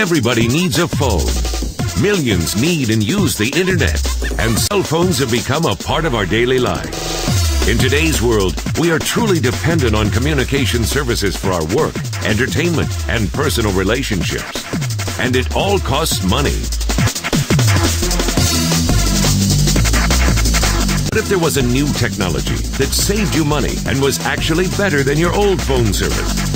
Everybody needs a phone. Millions need and use the internet, and cell phones have become a part of our daily life. In today's world, we are truly dependent on communication services for our work, entertainment, and personal relationships. And it all costs money. What if there was a new technology that saved you money and was actually better than your old phone service?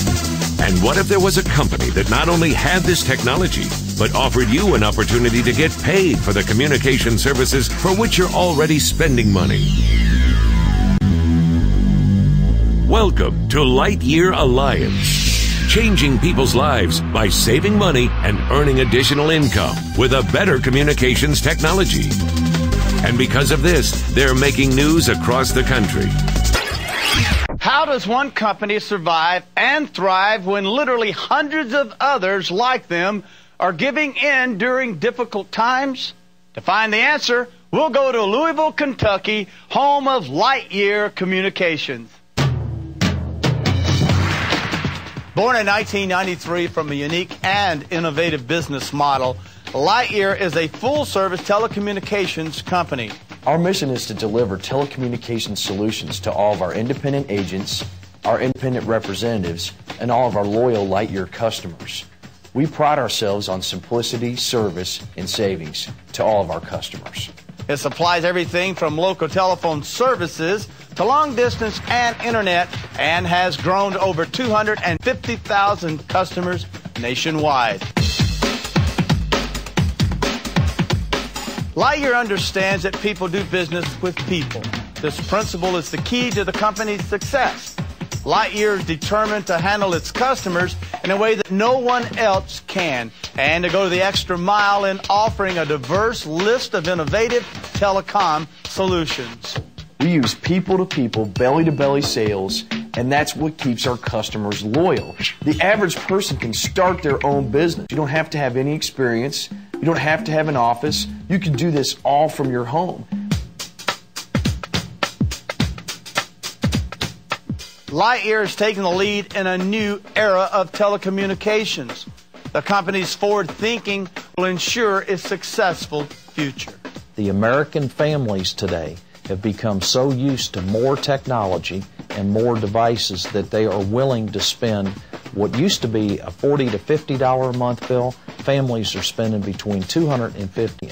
And what if there was a company that not only had this technology, but offered you an opportunity to get paid for the communication services for which you're already spending money? Welcome to Lightyear Alliance, changing people's lives by saving money and earning additional income with a better communications technology. And because of this, they're making news across the country. How does one company survive and thrive when literally hundreds of others like them are giving in during difficult times? To find the answer, we'll go to Louisville, Kentucky, home of Lightyear Communications. Born in 1993 from a unique and innovative business model, Lightyear is a full-service telecommunications company. Our mission is to deliver telecommunications solutions to all of our independent agents, our independent representatives, and all of our loyal Lightyear customers. We pride ourselves on simplicity, service, and savings to all of our customers. It supplies everything from local telephone services to long-distance and internet, and has grown to over 250,000 customers nationwide. Lightyear understands that people do business with people. This principle is the key to the company's success. Lightyear is determined to handle its customers in a way that no one else can, and to go the extra mile in offering a diverse list of innovative telecom solutions. We use people-to-people, belly-to-belly sales, and that's what keeps our customers loyal. The average person can start their own business. You don't have to have any experience. You don't have to have an office. You can do this all from your home. Lightyear is taking the lead in a new era of telecommunications. The company's forward thinking will ensure its successful future. The American families today have become so used to more technology and more devices that they are willing to spend what used to be a $40 to $50 a month bill. Families are spending between $250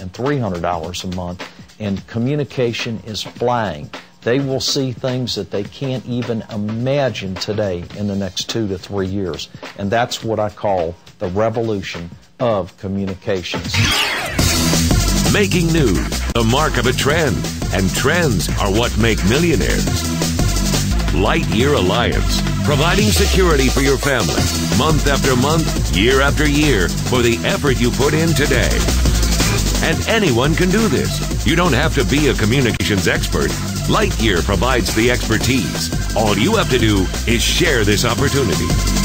and $300 a month, and communication is flying. They will see things that they can't even imagine today in the next 2 to 3 years. And that's what I call the revolution of communications. Making news, the mark of a trend, and trends are what make millionaires. Lightyear Alliance, providing security for your family, month after month, year after year, for the effort you put in today. And anyone can do this. You don't have to be a communications expert. Lightyear provides the expertise. All you have to do is share this opportunity.